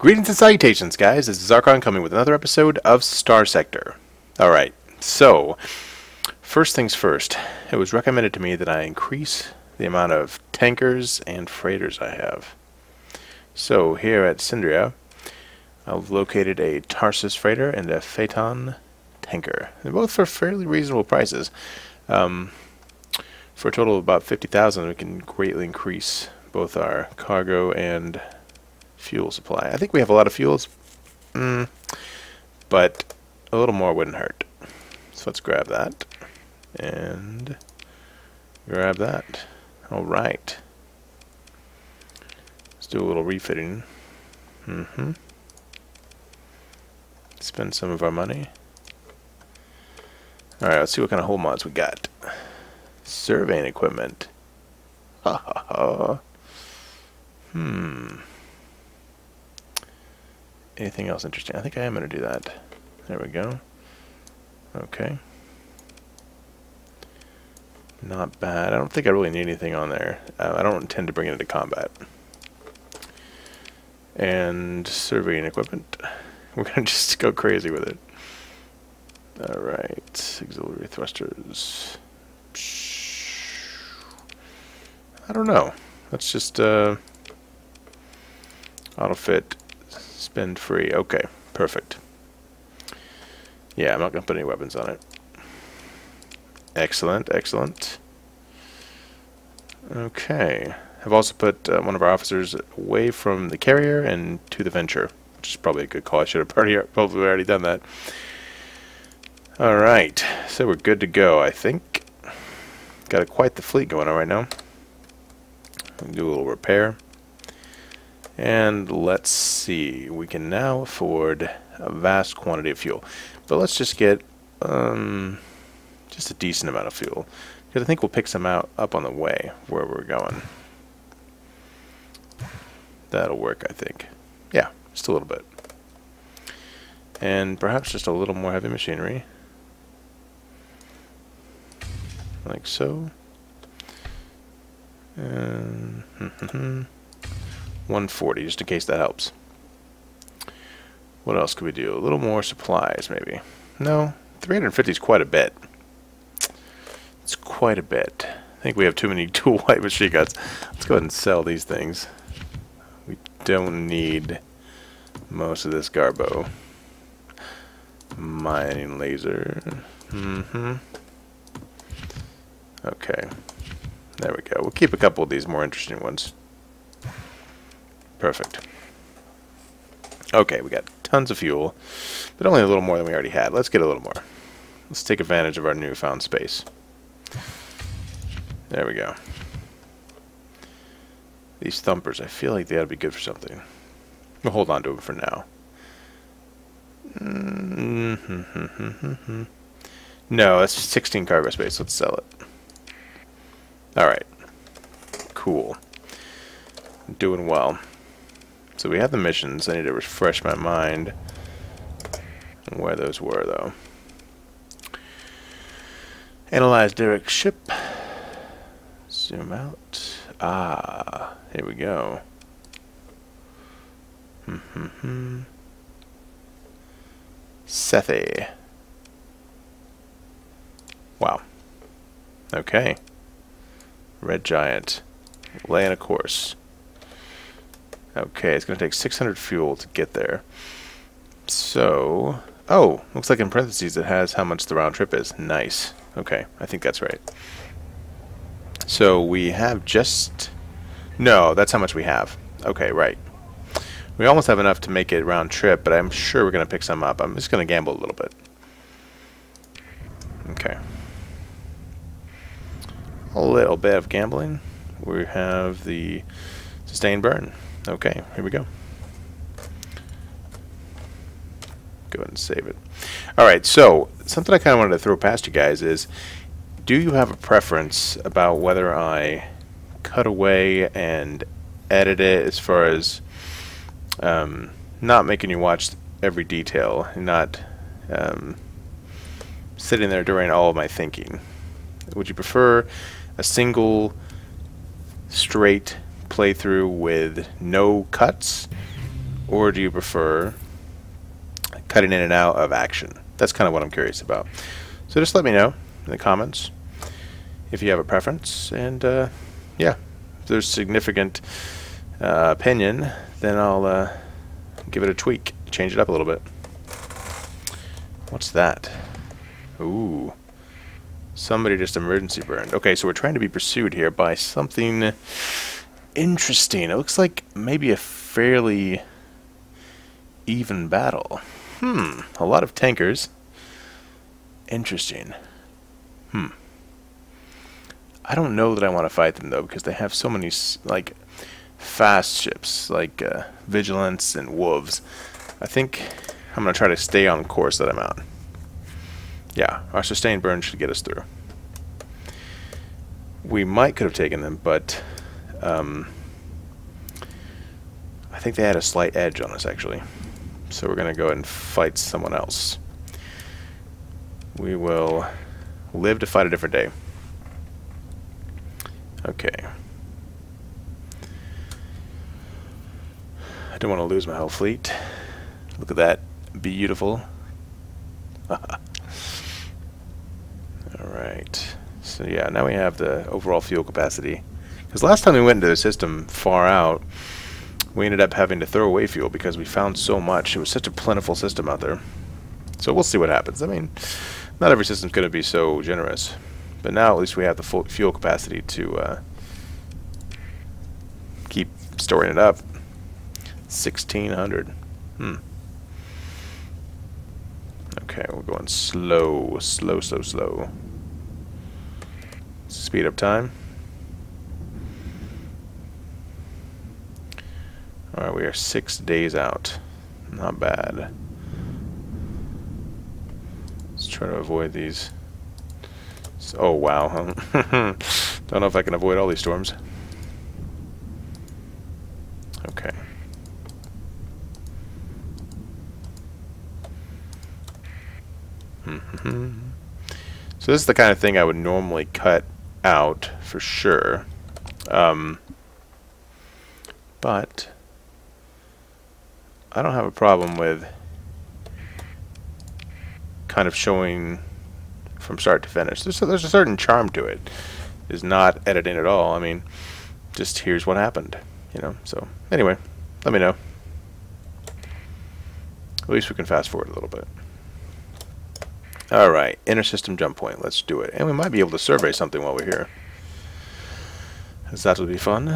Greetings and salutations, guys. This is Zarkon coming with another episode of Star Sector. Alright, so, first things first, it was recommended to me that I increase the amount of tankers and freighters I have. So, here at Syndria, I've located a Tarsus freighter and a Phaeton tanker. They're both for fairly reasonable prices. For a total of about 50,000, we can greatly increase both our cargo and fuel supply. I think we have a lot of fuels, but a little more wouldn't hurt. So let's grab that and grab that. All right. Let's do a little refitting. Spend some of our money. All right. Let's see what kind of hull mods we got. Surveying equipment. Anything else interesting? I think I am going to do that. There we go. Okay. Not bad. I don't think I really need anything on there. I don't intend to bring it into combat. And surveying equipment. We're going to just go crazy with it. Alright. Auxiliary thrusters. I don't know. Let's just auto-fit. Spend free. Okay, perfect. Yeah, I'm not going to put any weapons on it. Excellent, excellent. Okay. I've also put one of our officers away from the carrier and to the Venture, which is probably a good call. I should have probably already done that. Alright, so we're good to go, I think. Got quite the fleet going on right now. We'll do a little repair. And let's see, we can now afford a vast quantity of fuel. But let's just get just a decent amount of fuel, because I think we'll pick some up on the way where we're going. That'll work, I think. Yeah, just a little bit. And perhaps just a little more heavy machinery. Like so. And 140, just in case that helps. What else could we do? A little more supplies, maybe. No, 350 is quite a bit. It's quite a bit. I think we have too many dual-white machine guns. Let's go ahead and sell these things. We don't need most of this garbo. Mining laser. Okay. There we go. We'll keep a couple of these more interesting ones. Perfect. Okay, we got tons of fuel, but only a little more than we already had. Let's get a little more. Let's take advantage of our newfound space. There we go. These thumpers, I feel like they ought to be good for something. We'll hold on to them for now. No, that's 16 cargo space. Let's sell it. Alright. Cool. Doing well. So we have the missions. I need to refresh my mind on where those were, though. Analyze Derek's ship. Zoom out. Ah, here we go. Sethi. Wow. Okay. Red Giant. Laying a course. Okay, it's going to take 600 fuel to get there. So, oh, looks like in parentheses it has how much the round trip is. Nice. Okay, I think that's right. So we have just... No, that's how much we have. Okay, right. We almost have enough to make it round trip, but I'm sure we're going to pick some up. I'm just going to gamble a little bit. Okay. A little bit of gambling. We have the sustained burn. Okay, here we go. Go ahead and save it. Alright, so something I kind of wanted to throw past you guys is, do you have a preference about whether I cut away and edit it as far as not making you watch every detail and not sitting there during all of my thinking? Would you prefer a single straight playthrough with no cuts, Or do you prefer cutting in and out of action? That's kind of what I'm curious about. So just let me know in the comments if you have a preference. And yeah, if there's significant opinion, then I'll give it a tweak, change it up a little bit. What's that? Ooh. Somebody just emergency burned. Okay, so we're trying to be pursued here by something interesting. It looks like maybe a fairly even battle. Hmm. A lot of tankers. Interesting. Hmm. I don't know that I want to fight them, though, because they have so many, like, fast ships, like Vigilance and Wolves. I think I'm going to try to stay on the course that I'm on. Yeah, our sustained burn should get us through. We might could have taken them, but I think they had a slight edge on us, actually. So we're going to go ahead and fight someone else. We will live to fight a different day. Okay. I don't want to lose my whole fleet. Look at that. Beautiful. Alright. So yeah, now we have the overall fuel capacity. Because last time we went into the system far out, we ended up having to throw away fuel because we found so much. It was such a plentiful system out there. So we'll see what happens. I mean, not every system's going to be so generous. But now at least we have the full fuel capacity to keep storing it up. 1,600. Hmm. Okay, we're going slow, slow, slow, slow. Speed up time. Alright, we are 6 days out. Not bad. Let's try to avoid these. Oh, wow. Don't know if I can avoid all these storms. Okay. So this is the kind of thing I would normally cut out, for sure. But I don't have a problem with kind of showing from start to finish. There's a certain charm to it. It's not editing at all. I mean, just here's what happened, you know. So anyway, let me know. At least we can fast forward a little bit. All right, inter-system jump point. Let's do it. And we might be able to survey something while we're here. That would be fun.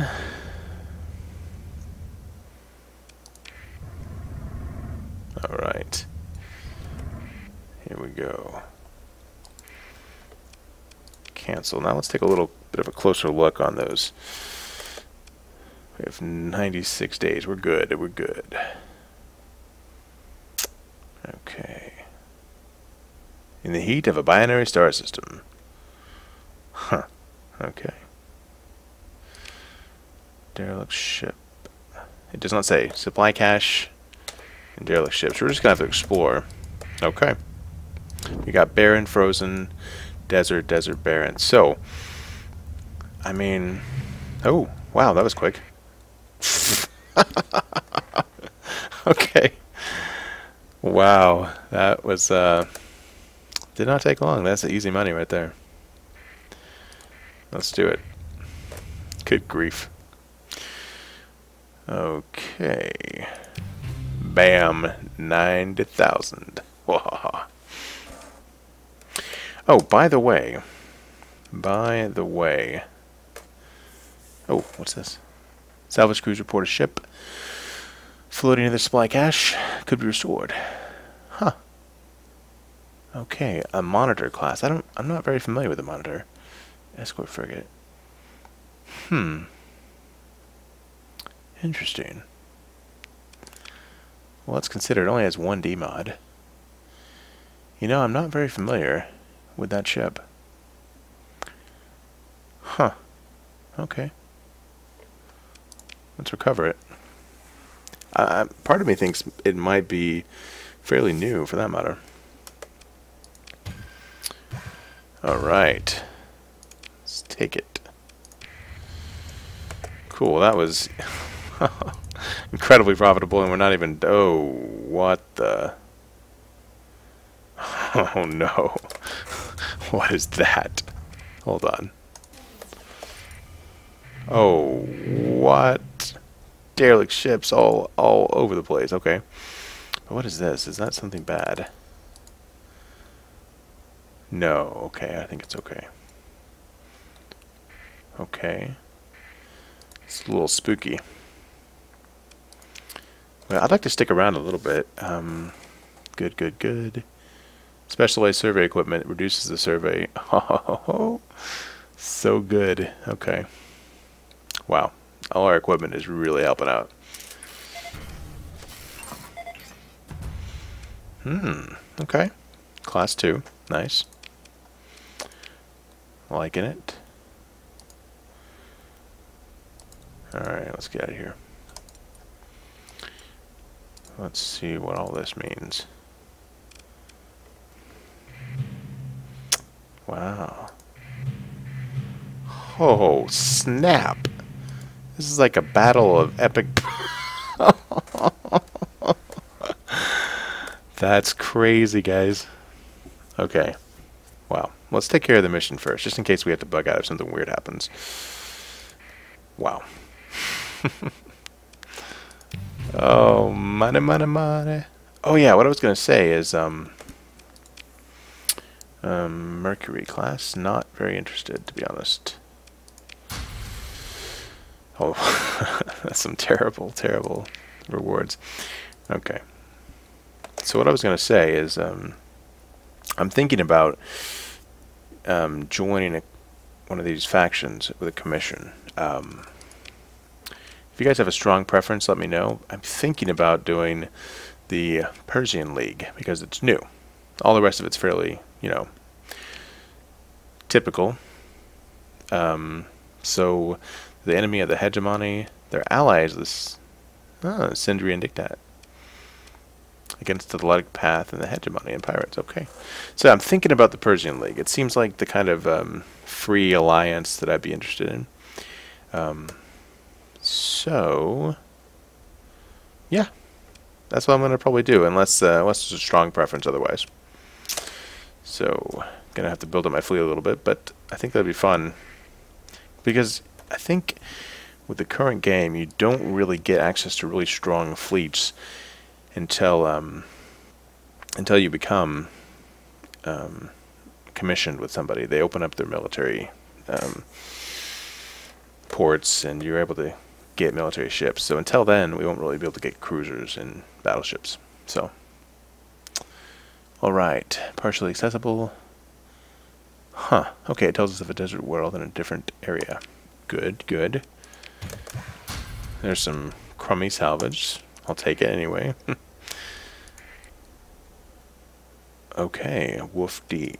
All right. Here we go. Cancel. Now let's take a little bit of a closer look on those. We have 96 days. We're good. We're good. Okay. In the heat of a binary star system. Huh. Okay. Derelict ship. It does not say. Supply cache and derelict ships. We're just going to have to explore. Okay. We got barren, frozen, desert, desert, barren. So, I mean... Oh, wow, that was quick. Okay. Wow, that was... Did not take long. That's easy money right there. Let's do it. Good grief. Okay. Bam. 90,000. Oh, by the way. By the way. Oh, what's this? Salvage crews report a ship floating in the supply cache could be restored. Huh. Okay, a monitor class. I'm not very familiar with the monitor. Escort frigate. Hmm. Interesting. Well, let's consider it only has one D mod. You know, I'm not very familiar with that ship. Huh. Okay. Let's recover it. Part of me thinks it might be fairly new, for that matter. Alright. Let's take it. Cool, that was... I Incredibly profitable, and we're not even... Oh, what the... Oh, no. What is that? Hold on. Oh, what? Derelict ships all over the place. Okay. But what is this? Is that something bad? No. Okay, I think it's okay. Okay. It's a little spooky. Well, I'd like to stick around a little bit. Good, good, good. Specialized survey equipment reduces the survey. Oh, so good. Okay. Wow. All our equipment is really helping out. Hmm. Okay. Class 2. Nice. Liking it. Alright, let's get out of here. Let's see what all this means. Wow. Oh, snap! This is like a battle of epic... That's crazy, guys. Okay. Wow. Let's take care of the mission first, just in case we have to bug out if something weird happens. Wow. Oh, money, money, money. Oh, yeah, what I was going to say is... Mercury class, not very interested, to be honest. Oh, that's some terrible, terrible rewards. Okay. So what I was going to say is, I'm thinking about joining one of these factions with a commission. If you guys have a strong preference, let me know. I'm thinking about doing the Persian League, because it's new. All the rest of it's fairly... you know, typical. So the enemy of the Hegemony, their allies, this Sindrian Dictat against the Luddic Path and the Hegemony and pirates. Okay, so I'm thinking about the Persian League. It seems like the kind of free alliance that I'd be interested in. So yeah, that's what I'm gonna probably do, unless there's a strong preference otherwise. So, gonna have to build up my fleet a little bit, but I think that'd be fun. Because I think with the current game, you don't really get access to really strong fleets until you become commissioned with somebody. They open up their military ports, and you're able to get military ships. So until then, we won't really be able to get cruisers and battleships. So. Alright, partially accessible. Huh, okay, it tells us of a desert world in a different area. Good, good. There's some crummy salvage. I'll take it anyway. Okay, Wolf D.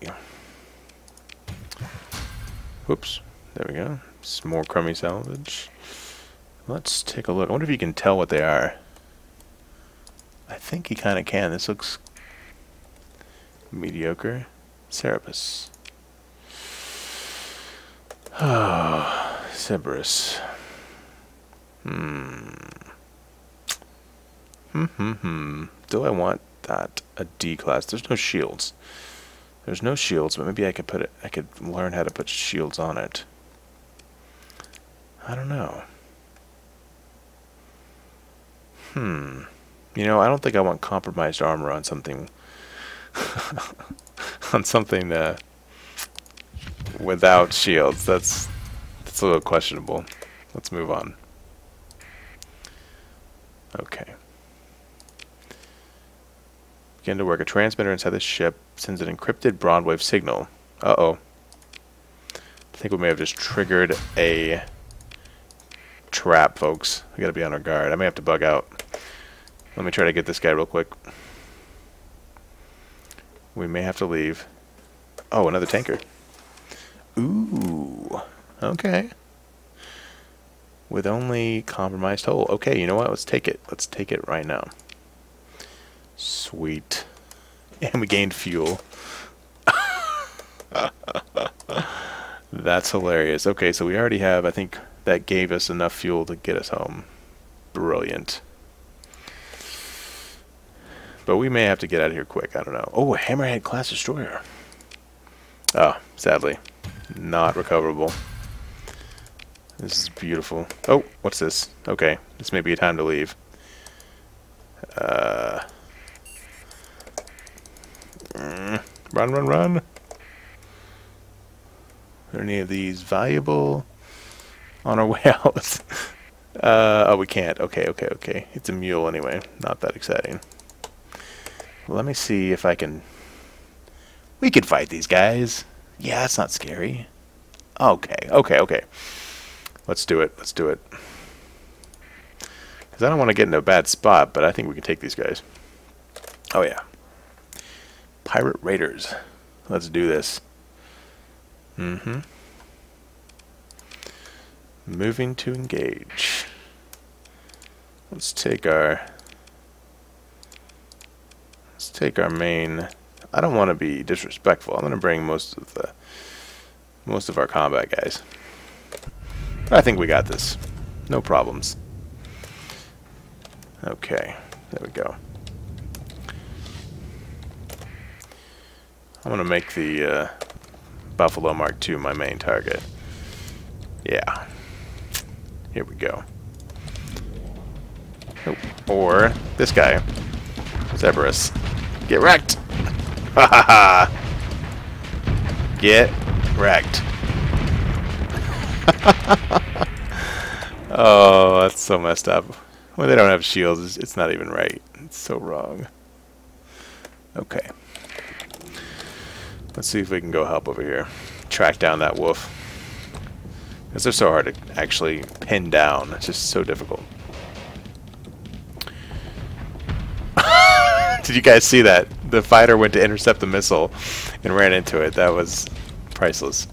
Whoops, there we go. Some more crummy salvage. Let's take a look. I wonder if you can tell what they are. I think you kind of can. This looks... mediocre. Serapis. Oh, Zebris. Do I want that? A D class. There's no shields. There's no shields, but maybe I could put it, I could learn how to put shields on it. I don't know. You know, I don't think I want compromised armor on something without shields. That's a little questionable. Let's move on. Okay. Begin to work. A transmitter inside the ship sends an encrypted broadwave signal. Uh-oh. I think we may have just triggered a trap, folks. We gotta be on our guard. I may have to bug out. Let me try to get this guy real quick. We may have to leave. Oh, another tanker. Ooh. Okay. With only compromised hull. Okay, you know what? Let's take it. Let's take it right now. Sweet. And we gained fuel. That's hilarious. Okay, so we already have, I think that gave us enough fuel to get us home. Brilliant. But we may have to get out of here quick. I don't know. Oh, a Hammerhead class destroyer. Oh, sadly. Not recoverable. This is beautiful. Oh, what's this? Okay, this may be a time to leave. Run, run, run. Are any of these valuable? On our way out. Oh, we can't. Okay, okay, okay. It's a mule anyway. Not that exciting. Let me see if I can... We can fight these guys. Yeah, that's not scary. Okay, okay, okay. Let's do it. Let's do it. Because I don't want to get in a bad spot, but I think we can take these guys. Oh, yeah. Pirate Raiders. Let's do this. Mm-hmm. Moving to engage. Let's take our... Let's take our main... I don't want to be disrespectful. I'm going to bring most of our combat guys. I think we got this. No problems. Okay, there we go. I'm going to make the Buffalo Mark II my main target. Yeah. Here we go. Oh, or this guy. Zebris. Get wrecked! Ha ha ha! Get wrecked. Oh, that's so messed up. When they don't have shields, it's not even right. It's so wrong. Okay. Let's see if we can go help over here. Track down that wolf. Because they're so hard to actually pin down. It's just so difficult. Did you guys see that? The fighter went to intercept the missile and ran into it. That was priceless.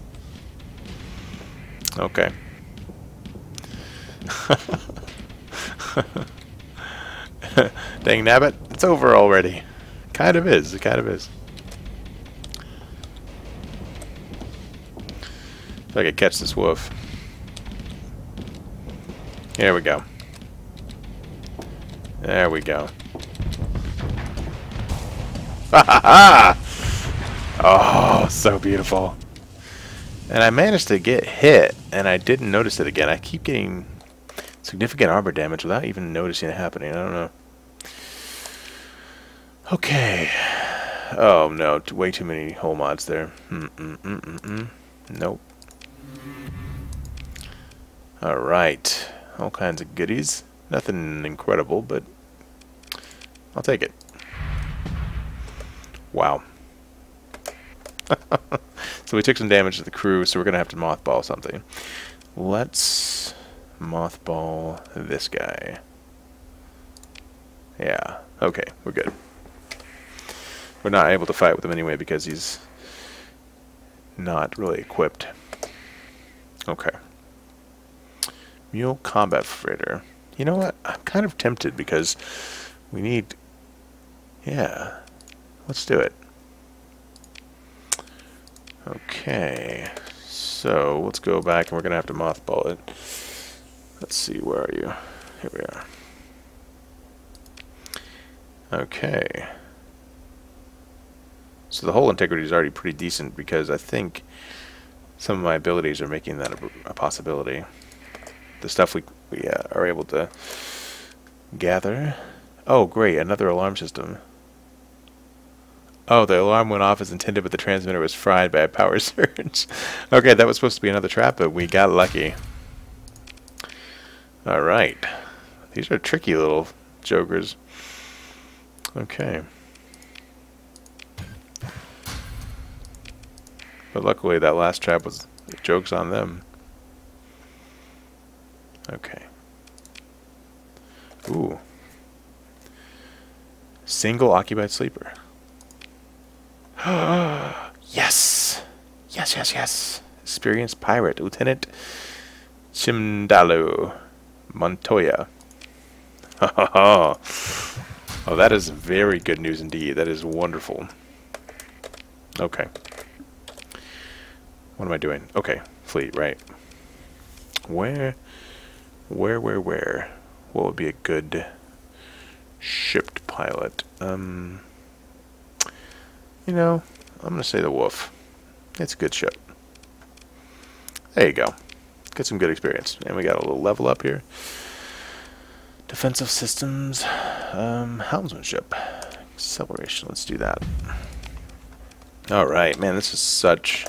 Okay. Dang nabbit, it's over already. Kind of is, it kind of is. If I could catch this wolf. Here we go. There we go. Ha ha ha! Oh, so beautiful. And I managed to get hit, and I didn't notice it again. I keep getting significant armor damage without even noticing it happening. I don't know. Okay. Oh, no. Way too many hole mods there. Nope. Alright. All kinds of goodies. Nothing incredible, but I'll take it. Wow. So we took some damage to the crew, so we're going to have to mothball something. Let's mothball this guy. Yeah. Okay, we're good. We're not able to fight with him anyway because he's not really equipped. Okay. Mule combat freighter. You know what? I'm kind of tempted because we need... Yeah. Let's do it. Okay, so let's go back and we're going to have to mothball it. Let's see, where are you? Here we are. Okay. So the whole integrity is already pretty decent because I think some of my abilities are making that a possibility. The stuff we are able to gather. Oh, great, another alarm system. Oh, the alarm went off as intended, but the transmitter was fried by a power surge. Okay, that was supposed to be another trap, but we got lucky. Alright. These are tricky little jokers. Okay. But luckily that last trap was jokes on them. Okay. Ooh. Single occupied sleeper. Yes! Yes, yes, yes! Experienced pirate, Lieutenant Chimdalu Montoya. Oh, that is very good news indeed. That is wonderful. Okay. What am I doing? Okay, fleet, right. Where? Where? What would be a good Shipped pilot. You know, I'm going to say the Wolf. It's a good ship. There you go. Get some good experience. And we got a little level up here. Defensive systems. Helmsmanship. Acceleration. Let's do that. Alright, man, this is such...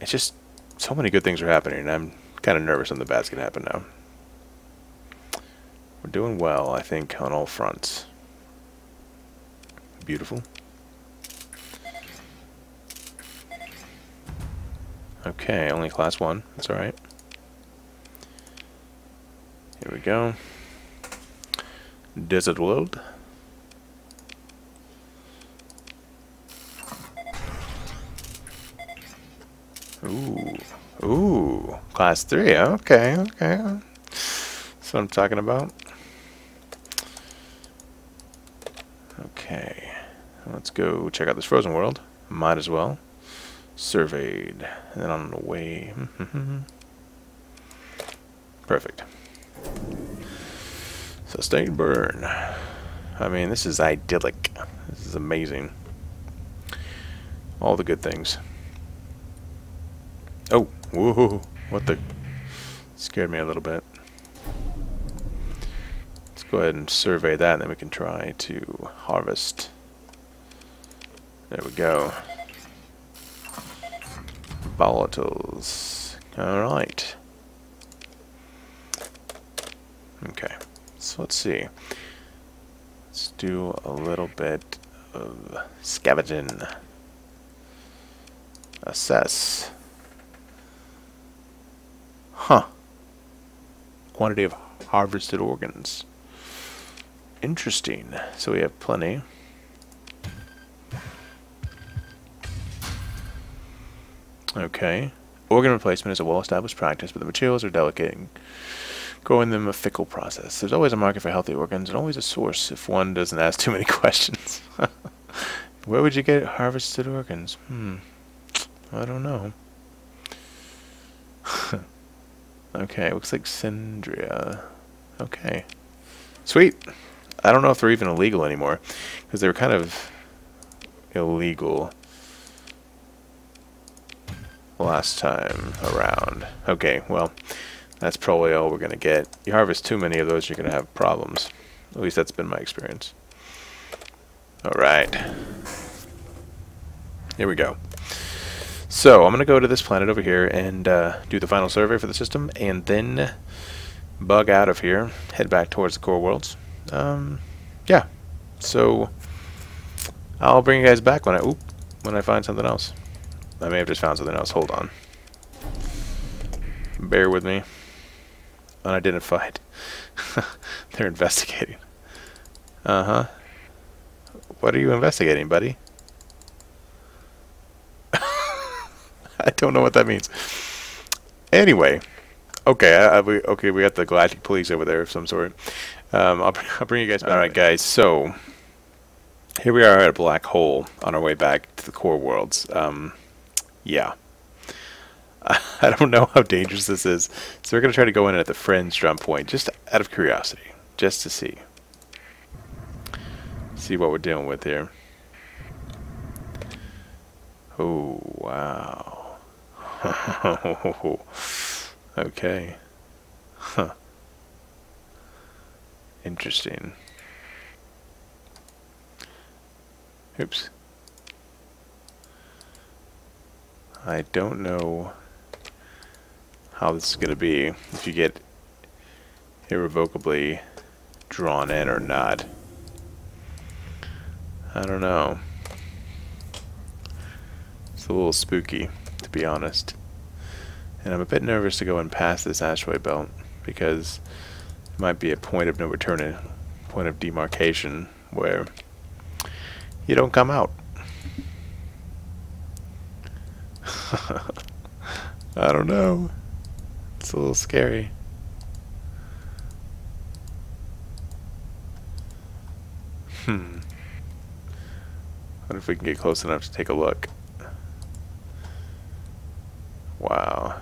It's just so many good things are happening, and I'm kind of nervous something bad's going to happen now. We're doing well, I think, on all fronts. Beautiful. Okay, only class 1. That's alright. Here we go. Desert world. Ooh. Ooh. Class 3. Okay, okay. That's what I'm talking about. Okay. Let's go check out this frozen world. Might as well. Surveyed. And then on the way. Perfect. Sustained burn. I mean, this is idyllic. This is amazing. All the good things. Oh, whoa, what the... Scared me a little bit. Let's go ahead and survey that, and then we can try to harvest. There we go. Volatiles. Alright. Okay, so let's see. Let's do a little bit of scavenging. Assess. Huh. Quantity of harvested organs. Interesting. So we have plenty. Okay. Organ replacement is a well-established practice, but the materials are delicate and growing them a fickle process. There's always a market for healthy organs and always a source if one doesn't ask too many questions. Where would you get harvested organs? I don't know. Okay, looks like Syndria. Okay. Sweet! I don't know if they're even illegal anymore, because they were kind of illegal last time around. Okay, well, that's probably all we're going to get. You harvest too many of those, you're going to have problems. At least that's been my experience. Alright. Here we go. So, I'm going to go to this planet over here and do the final survey for the system, and then bug out of here, head back towards the core worlds. Yeah, so I'll bring you guys back when I find something else. I may have just found something else. Hold on. Bear with me. Unidentified. They're investigating. Uh-huh. What are you investigating, buddy? I don't know what that means. Anyway, okay, we got the Galactic Police over there of some sort. I'll bring you guys back. All right, guys. So here we are at a black hole on our way back to the core worlds. Yeah, I don't know how dangerous this is, so we're gonna try to go in at the fringe drum point, just out of curiosity, just to see what we're dealing with here. Oh wow. Okay. Huh. Interesting. Oops. I don't know how this is going to be, if you get irrevocably drawn in or not. I don't know. It's a little spooky, to be honest. And I'm a bit nervous to go and pass this Ashway Belt, because it might be a point of no return, a point of demarcation where you don't come out. I don't know. It's a little scary. What if we can get close enough to take a look? Wow.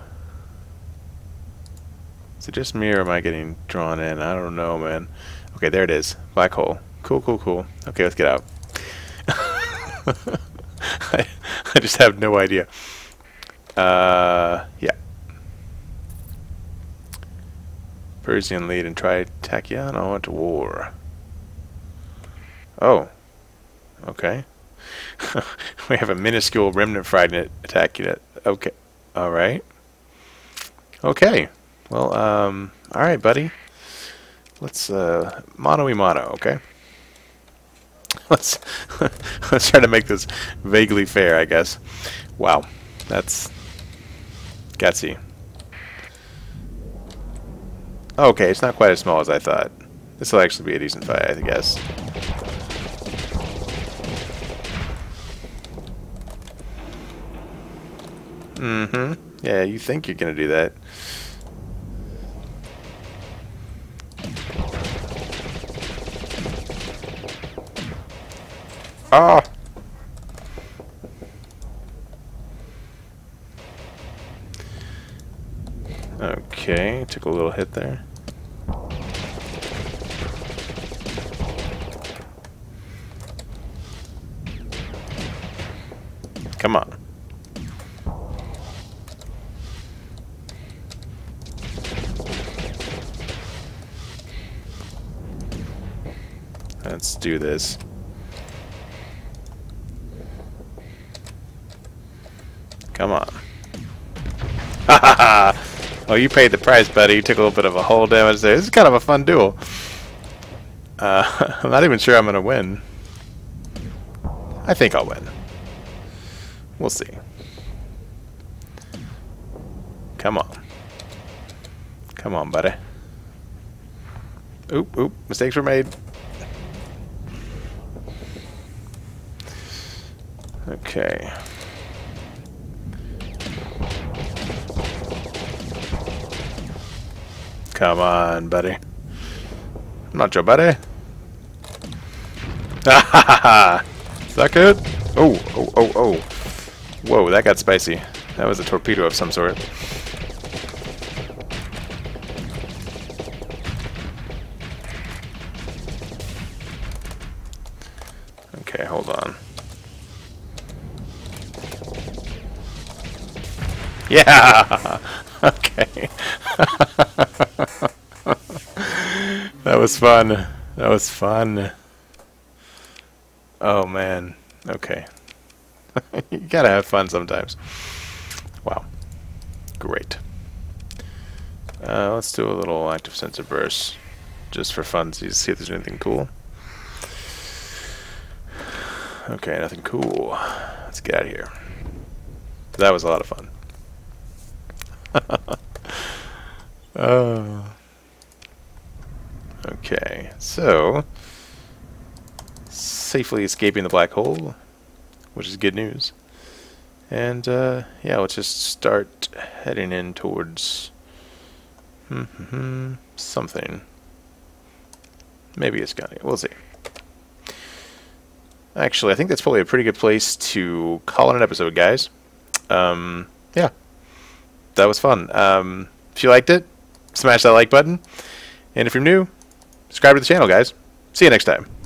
Is it just me or am I getting drawn in? I don't know, man. Okay, there it is. Black hole. Cool, cool, cool. Okay, let's get out. I just have no idea. Yeah. Persian lead and try Tachyon at war. Oh. Okay. We have a minuscule remnant fragment attacking it. Okay. Alright. Okay. Well, alright, buddy. Let's, mano-y-mano, okay? Let's try to make this vaguely fair, I guess. Wow. That's gutsy. Okay, it's not quite as small as I thought. This will actually be a decent fight, I guess. Mm-hmm. Yeah, you think you're gonna do that. Ah! Okay, took a little hit there. Come on. Let's do this. Come on. Ha ha ha! Oh, you paid the price, buddy. You took a little bit of a hull damage there. This is kind of a fun duel. I'm not even sure I'm going to win. I think I'll win. We'll see. Come on. Come on, buddy. Oop, oop. Mistakes were made. Okay. Come on, buddy. I'm not your buddy. Ah ha ha ha! Is that good? Oh, oh, oh, oh. Whoa, that got spicy. That was a torpedo of some sort. Okay, hold on. Yeah! Okay. That was fun. That was fun. Oh, man. Okay. You gotta have fun sometimes. Wow. Great. Let's do a little active sensor burst. Just for funsies. See if there's anything cool. Okay, nothing cool. Let's get out of here. That was a lot of fun. Okay, so safely escaping the black hole, which is good news. And yeah, let's just start heading in towards something. Maybe it's got it. We'll see. Actually, I think that's probably a pretty good place to call it an episode, guys. Yeah. That was fun. If you liked it, smash that like button. And if you're new, subscribe to the channel, guys. See you next time.